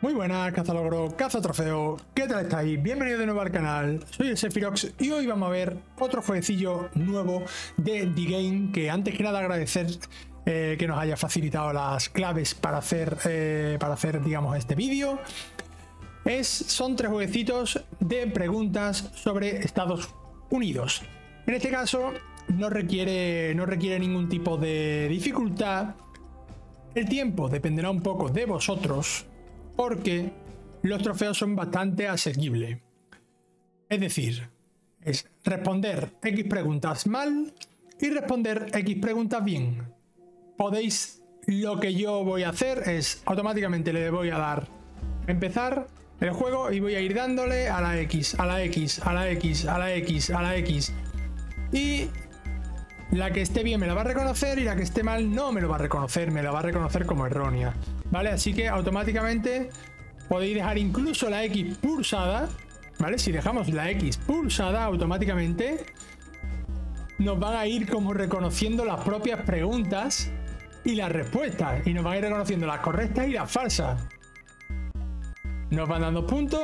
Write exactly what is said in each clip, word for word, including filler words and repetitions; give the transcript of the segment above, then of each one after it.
Muy buenas, cazalogro, cazatrofeo, ¿qué tal estáis? Bienvenidos de nuevo al canal, soy el Sephirox y hoy vamos a ver otro jueguecillo nuevo de D-Game, que antes que nada agradecer eh, que nos haya facilitado las claves para hacer, eh, para hacer digamos, este vídeo. Es, son tres jueguecitos de preguntas sobre Estados Unidos. En este caso no requiere, no requiere ningún tipo de dificultad. El tiempo dependerá un poco de vosotros, porque los trofeos son bastante asequibles. Es decir, es responder X preguntas mal y responder X preguntas bien. Podéis, lo que yo voy a hacer es, automáticamente le voy a dar a empezar el juego y voy a ir dándole a la X, a la X, a la X, a la X, a la X. Y la que esté bien me la va a reconocer y la que esté mal no me lo va a reconocer, me la va a reconocer como errónea. Vale, así que automáticamente podéis dejar incluso la X pulsada, ¿vale? Si dejamos la X pulsada, automáticamente nos van a ir como reconociendo las propias preguntas y las respuestas. Y nos van a ir reconociendo las correctas y las falsas. Nos van dando puntos.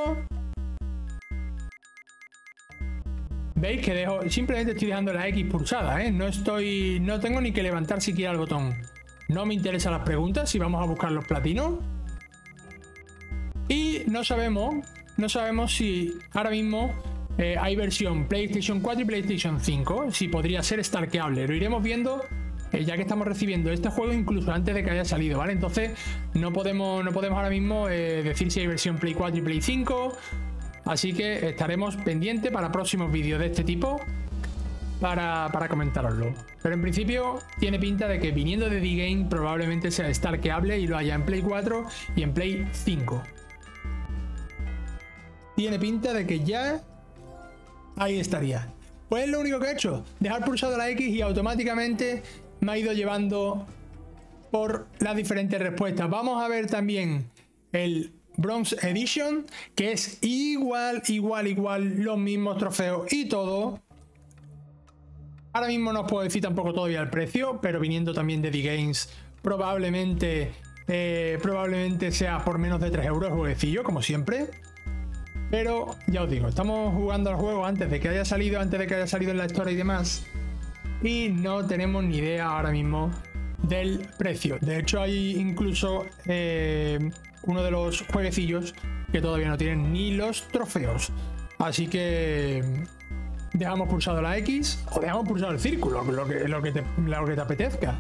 ¿Veis que dejo? Simplemente estoy dejando la X pulsada, ¿eh? No estoy, no tengo ni que levantar siquiera el botón. No me interesan las preguntas, si vamos a buscar los platinos. Y no sabemos, no sabemos si ahora mismo eh, hay versión PlayStation cuatro y PlayStation cinco, si podría ser stalkeable. Lo iremos viendo, eh, ya que estamos recibiendo este juego incluso antes de que haya salido, ¿vale? Entonces no podemos, no podemos ahora mismo eh, decir si hay versión Play cuatro y Play cinco. Así que estaremos pendientes para próximos vídeos de este tipo, para, para comentároslo. Pero en principio tiene pinta de que viniendo de D-Game probablemente sea stalkeable y lo haya en Play cuatro y en Play cinco. Tiene pinta de que ya ahí estaría. Pues es lo único que he hecho, dejar pulsado la X y automáticamente me ha ido llevando por las diferentes respuestas. Vamos a ver también el Bronze Edition, que es igual, igual, igual, los mismos trofeos y todo. Ahora mismo no os puedo decir tampoco todavía el precio, pero viniendo también de D-Games, probablemente, eh, probablemente sea por menos de tres euros el jueguecillo, como siempre. Pero ya os digo, estamos jugando al juego antes de que haya salido, antes de que haya salido en la historia y demás. Y no tenemos ni idea ahora mismo del precio. De hecho, hay incluso eh, uno de los jueguecillos que todavía no tienen ni los trofeos. Así que dejamos pulsado la X o dejamos pulsado el círculo, lo que, lo que, te, lo que te apetezca.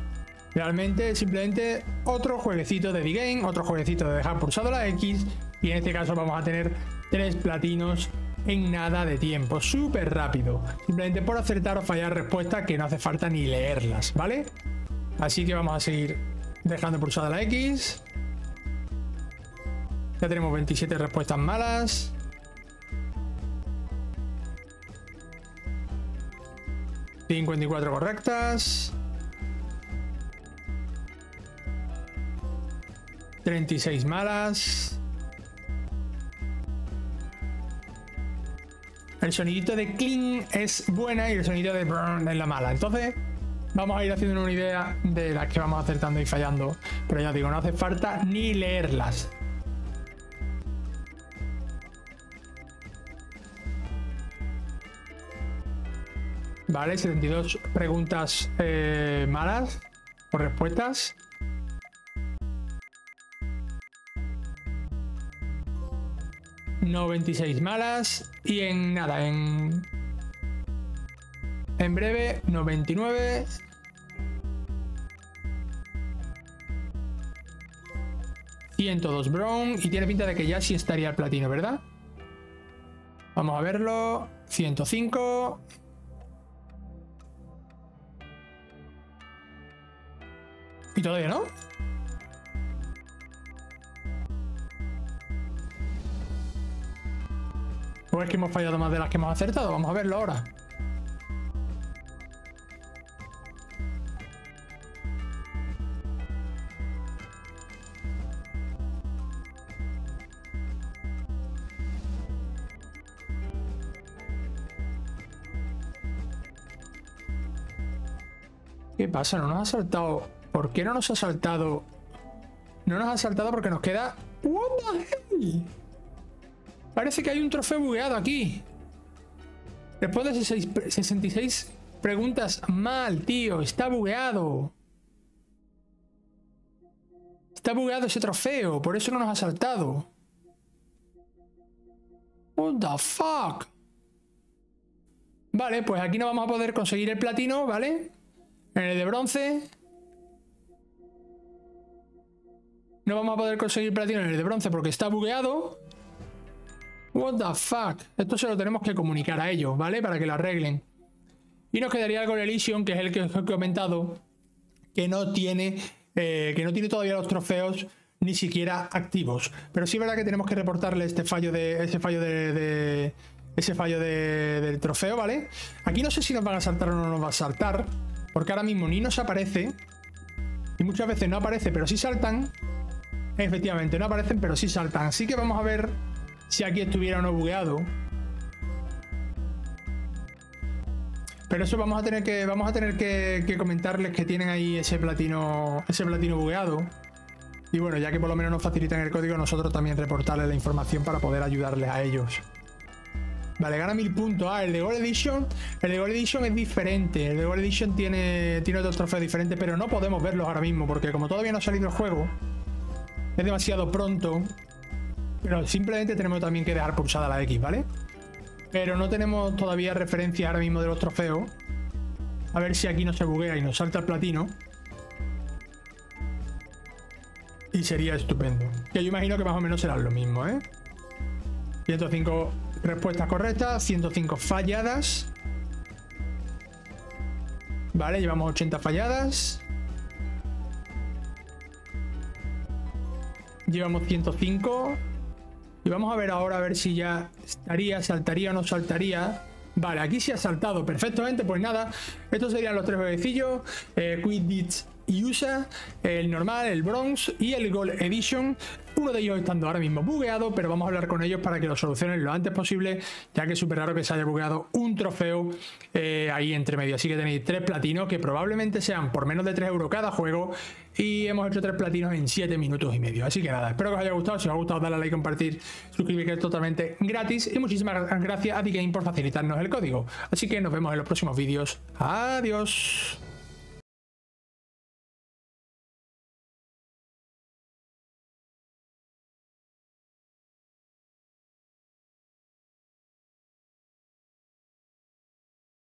Realmente simplemente otro jueguecito de D-Game, otro jueguecito de dejar pulsado la X, y en este caso vamos a tener tres platinos en nada de tiempo, súper rápido. Simplemente por acertar o fallar respuestas que no hace falta ni leerlas, ¿vale? Así que vamos a seguir dejando pulsada la X. Ya tenemos veintisiete respuestas malas. cincuenta y cuatro correctas, treinta y seis malas. El sonidito de cling es buena y el sonido de brrr es la mala. Entonces vamos a ir haciendo una idea de las que vamos acertando y fallando, pero ya os digo, no hace falta ni leerlas. Vale, setenta y dos preguntas eh, malas o respuestas. noventa y seis malas y en nada, en, en breve noventa y nueve. ciento dos brown y tiene pinta de que ya sí estaría el platino, ¿verdad? Vamos a verlo. ciento cinco. ¿Y todavía no? ¿O es que hemos fallado más de las que hemos acertado? Vamos a verlo ahora. ¿Qué pasa? ¿No nos ha saltado ¿Por qué no nos ha saltado? No nos ha saltado porque nos queda... What the hell? Parece que hay un trofeo bugueado aquí. Después de sesenta y seis preguntas mal, tío. Está bugueado. Está bugueado ese trofeo. Por eso no nos ha saltado. What the fuck? Vale, pues aquí no vamos a poder conseguir el platino, ¿vale? En el de bronce. No vamos a poder conseguir platino en el de bronce porque está bugueado. What the fuck. Esto se lo tenemos que comunicar a ellos, ¿vale? Para que lo arreglen. Y nos quedaría algo en Elysium, que es el que os he comentado, que no tiene, eh, que no tiene todavía los trofeos ni siquiera activos. Pero sí es verdad que tenemos que reportarle este fallo de, ese fallo de, de ese fallo de, del trofeo, ¿vale? Aquí no sé si nos van a saltar o no nos va a saltar, porque ahora mismo ni nos aparece, y muchas veces no aparece, pero sí saltan. Efectivamente, no aparecen, pero sí saltan. Así que vamos a ver si aquí estuviera o no bugueado. Pero eso vamos a tener que vamos a tener que, que comentarles que tienen ahí ese platino ese platino bugueado. Y bueno, ya que por lo menos nos facilitan el código, nosotros también reportarles la información para poder ayudarles a ellos. Vale, gana mil puntos. Ah, el de Gold Edition. El de Gold Edition es diferente. El de Gold Edition tiene, tiene otros trofeos diferentes, pero no podemos verlos ahora mismo, porque como todavía no ha salido el juego, es demasiado pronto. Pero simplemente tenemos también que dejar pulsada la X, ¿vale? Pero no tenemos todavía referencias ahora mismo de los trofeos. A ver si aquí no se buguea y nos salta el platino. Y sería estupendo. Que yo imagino que más o menos será lo mismo, ¿eh? ciento cinco respuestas correctas, ciento cinco falladas. Vale, llevamos ochenta falladas. Llevamos ciento cinco. Y vamos a ver ahora a ver si ya estaría, saltaría o no saltaría. Vale, aquí se ha saltado perfectamente. Pues nada, estos serían los tres bebecillos. Eh, Quiz Thiz U S A, el normal, el bronze y el gold edition. Uno de ellos estando ahora mismo bugueado, pero vamos a hablar con ellos para que lo solucionen lo antes posible, ya que es súper raro que se haya bugueado un trofeo eh, ahí entre medio. Así que tenéis tres platinos que probablemente sean por menos de tres euros cada juego, y hemos hecho tres platinos en siete minutos y medio. Así que nada, espero que os haya gustado. Si os ha gustado, dadle a like, compartir, suscribiros, que es totalmente gratis, y muchísimas gracias a D-Game por facilitarnos el código. Así que nos vemos en los próximos vídeos. Adiós.